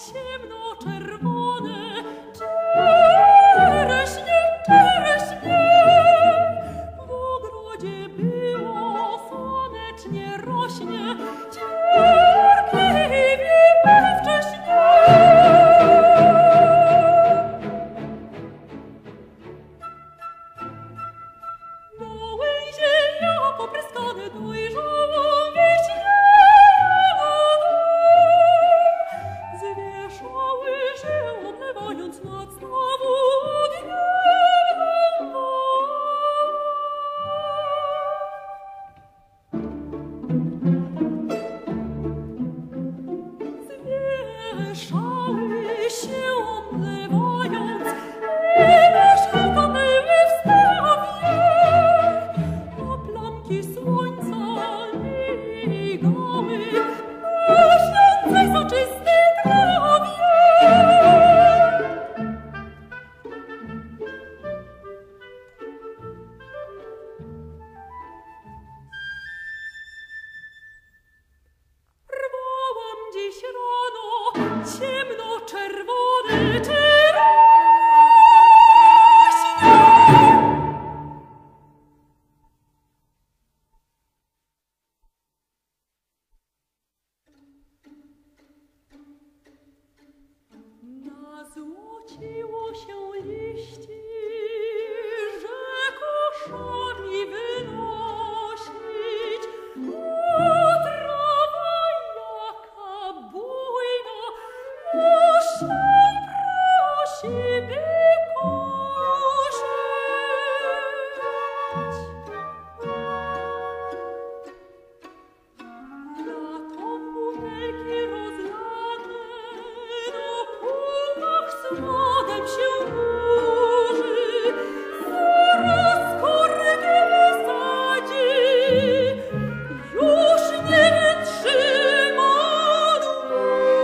ciemnoczerwone, czereśnie, czereśnie. W ogrodzie było słonecznie rośnie, cierpliwie wcześnie. Doły ziemia popryskane dojrzała, szały się omlewając, niebieżki to były wstawie, a plamki słońca migały na śniącej soczystej trawie. Rwałam dziś rano ciemnoczerwone czereśnie. Nazłociło się liści, że koszami wynosić. Wodem się burzy, zaraz kordy wysadzi, już nie wytrzyma dłużej.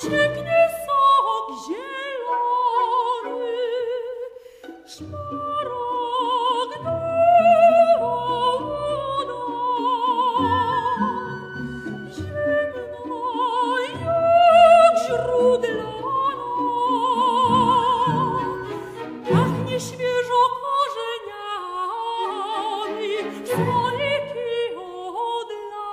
Cieknie sok zielony, szmaragdowa, ciemna jak źródlana, pachnie świeżo korzeniami, słoiki od lat.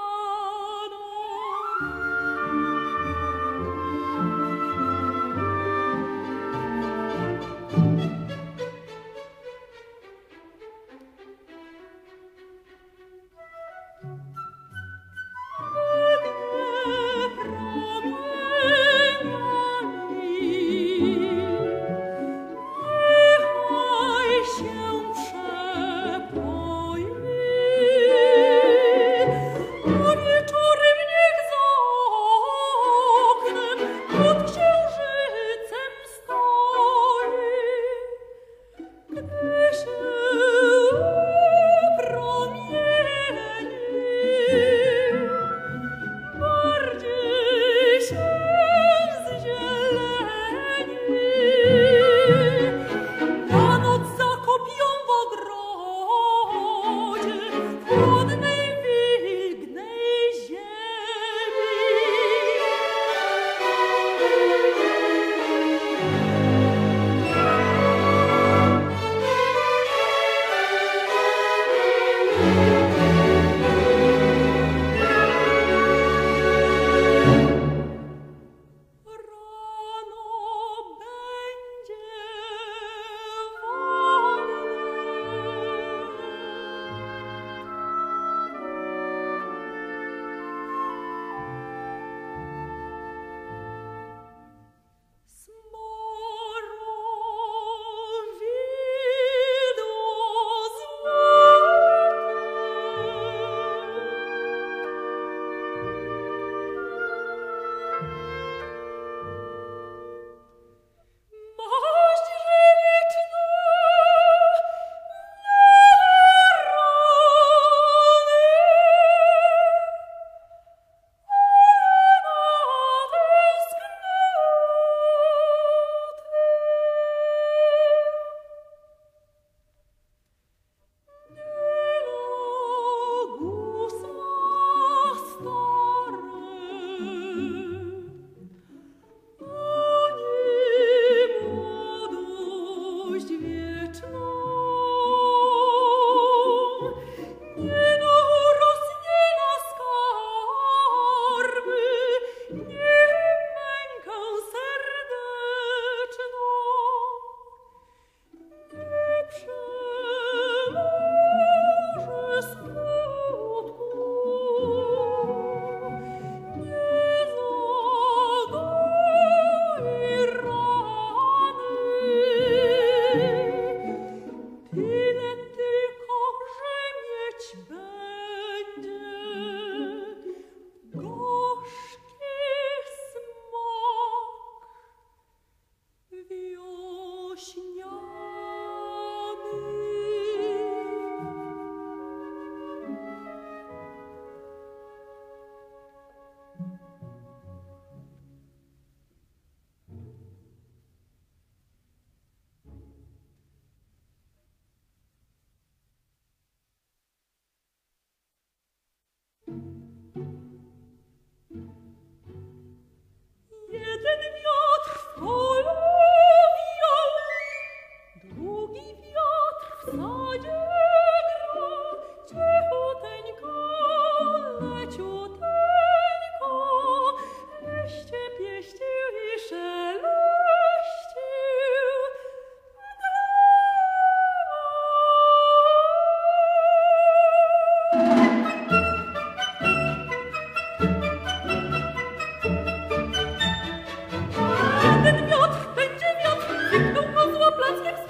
plackach